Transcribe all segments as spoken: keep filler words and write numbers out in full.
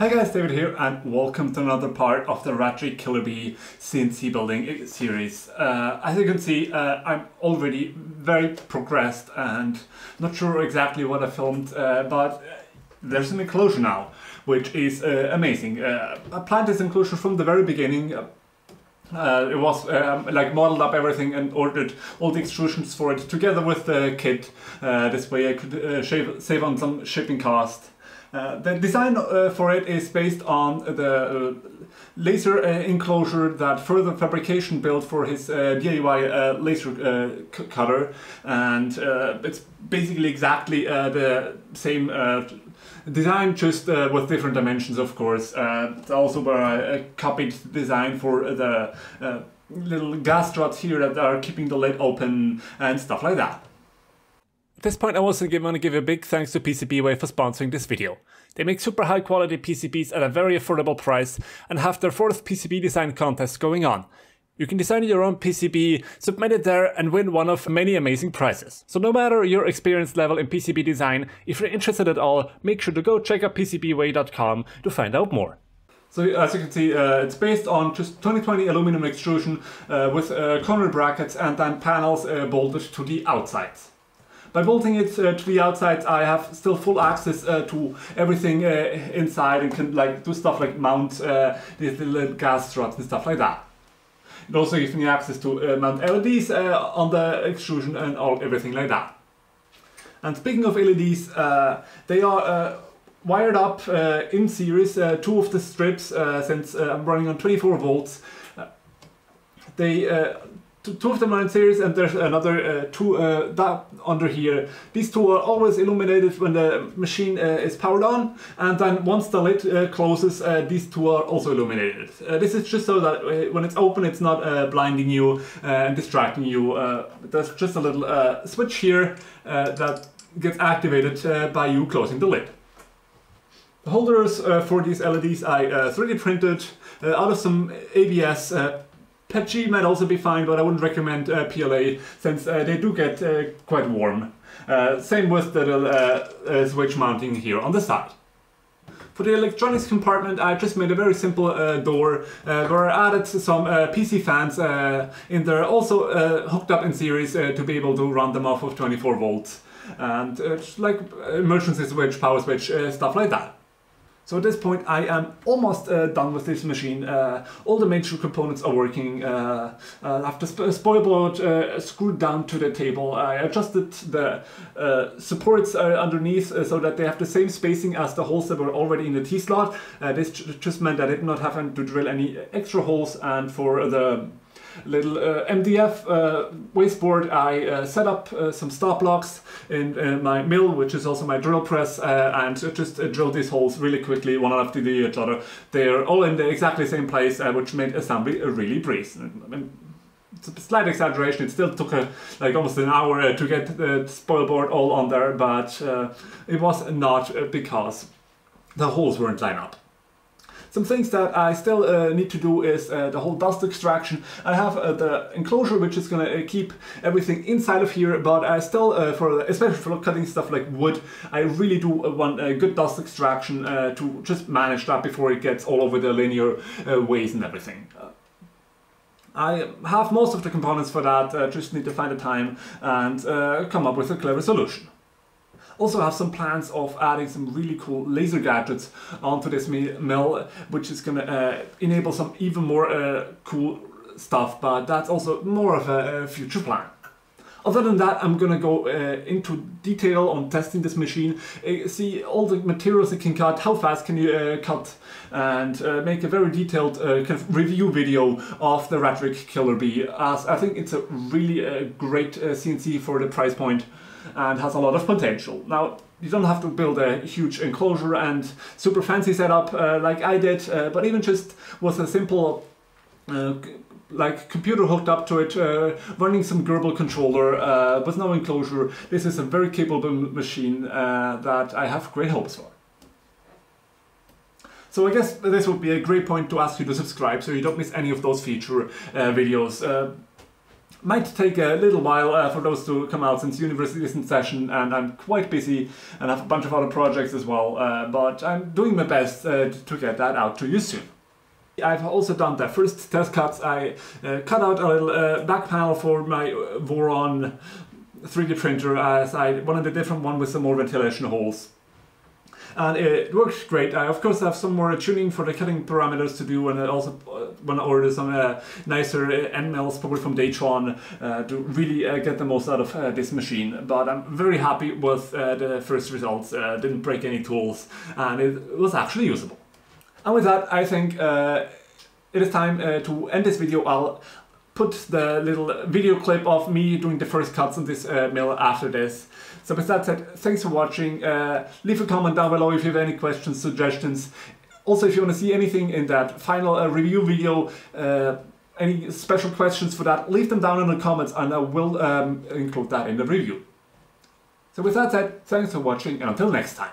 Hi guys, David here and welcome to another part of the RatRig KillerBee C N C building series. Uh, as you can see, uh, I'm already very progressed and not sure exactly what I filmed, uh, but there's an enclosure now, which is uh, amazing. Uh, I planned this enclosure from the very beginning. Uh, it was um, like modeled up everything and ordered all the extrusions for it together with the kit. Uh, this way I could uh, shave, save on some shipping cost. Uh, the design uh, for it is based on the uh, laser uh, enclosure that Further Fabrication built for his uh, D I Y uh, laser uh, cutter, and uh, it's basically exactly uh, the same uh, design, just uh, with different dimensions, of course. Uh, it's also where I uh, copied design for the uh, little gas struts here that are keeping the lid open and stuff like that. At this point I also want to give a big thanks to PCBWay for sponsoring this video. They make super high quality P C Bs at a very affordable price and have their fourth P C B design contest going on. You can design your own P C B, submit it there and win one of many amazing prizes. So no matter your experience level in P C B design, if you're interested at all, make sure to go check out P C B way dot com to find out more. So as you can see, uh, it's based on just twenty twenty aluminum extrusion uh, with uh, corner brackets and then panels uh, bolted to the outsides. By bolting it uh, to the outside, I have still full access uh, to everything uh, inside and can like do stuff like mount uh, these little gas struts and stuff like that. It also gives me access to uh, mount L E Ds uh, on the extrusion and all everything like that. And speaking of L E Ds, uh, they are uh, wired up uh, in series, uh, two of the strips, uh, since uh, I'm running on twenty-four volts. Uh, they uh, Two of them are in series, and there's another uh, two uh, that under here. These two are always illuminated when the machine uh, is powered on, and then once the lid uh, closes, uh, these two are also illuminated. Uh, this is just so that when it's open, it's not uh, blinding you uh, and distracting you. Uh, there's just a little uh, switch here uh, that gets activated uh, by you closing the lid. The holders uh, for these L E Ds I uh, three D printed uh, out of some A B S. Uh, P E T G might also be fine, but I wouldn't recommend uh, P L A, since uh, they do get uh, quite warm. Uh, same with the uh, uh, switch mounting here on the side. For the electronics compartment, I just made a very simple uh, door uh, where I added some uh, P C fans uh, in there, also uh, hooked up in series uh, to be able to run them off of twenty-four volts. And uh, just like emergency switch, power switch, uh, stuff like that. So at this point I am almost uh, done with this machine. Uh, all the major components are working. Uh, uh, I have the sp spoil board uh, screwed down to the table. I adjusted the uh, supports uh, underneath uh, so that they have the same spacing as the holes that were already in the T-slot. Uh, this just meant that I did not have to drill any extra holes, and for the little uh, M D F uh, wasteboard I uh, set up uh, some star blocks in uh, my mill, which is also my drill press, uh, and just uh, drilled these holes really quickly, one after the each other. They're all in the exactly same place, uh, which made assembly a really breeze. I mean, it's a slight exaggeration, it still took a, like almost an hour uh, to get the spoil board all on there, but uh, it was not uh, because the holes weren't lined up. Some things that I still uh, need to do is uh, the whole dust extraction. I have uh, the enclosure, which is going to uh, keep everything inside of here, but I still, uh, for especially for cutting stuff like wood, I really do want a good dust extraction uh, to just manage that before it gets all over the linear uh, ways and everything. Uh, I have most of the components for that, uh, just need to find the time and uh, come up with a clever solution. Also have some plans of adding some really cool laser gadgets onto this mill, which is going to uh, enable some even more uh, cool stuff, but that's also more of a, a future plan. Other than that, I'm going to go uh, into detail on testing this machine, uh, see all the materials it can cut, how fast can you uh, cut, and uh, make a very detailed uh, kind of review video of the RatRig KillerBee, as I think it's a really uh, great uh, C N C for the price point and has a lot of potential. Now, you don't have to build a huge enclosure and super fancy setup uh, like I did, uh, but even just with a simple uh, like computer hooked up to it, uh, running some gerbil controller uh, with no enclosure, this is a very capable machine uh, that I have great hopes for. So I guess this would be a great point to ask you to subscribe so you don't miss any of those future uh, videos. Uh, Might take a little while uh, for those to come out since university is in session and I'm quite busy and have a bunch of other projects as well, uh, but I'm doing my best uh, to get that out to you soon. I've also done the first test cuts. I uh, cut out a little uh, back panel for my Voron three D printer as I wanted a different one with some more ventilation holes. And it worked great. I of course have some more tuning for the cutting parameters to do, and I also want to order some uh, nicer end mills, probably from Datron, uh, to really uh, get the most out of uh, this machine. But I'm very happy with uh, the first results. Uh, didn't break any tools and it was actually usable. And with that, I think uh, it is time uh, to end this video. I'll put the little video clip of me doing the first cuts on this uh, mill after this. So with that said, thanks for watching. Uh, leave a comment down below if you have any questions, suggestions. Also, if you want to see anything in that final uh, review video, uh, any special questions for that, leave them down in the comments and I will um, include that in the review. So with that said, thanks for watching and until next time.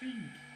Thing.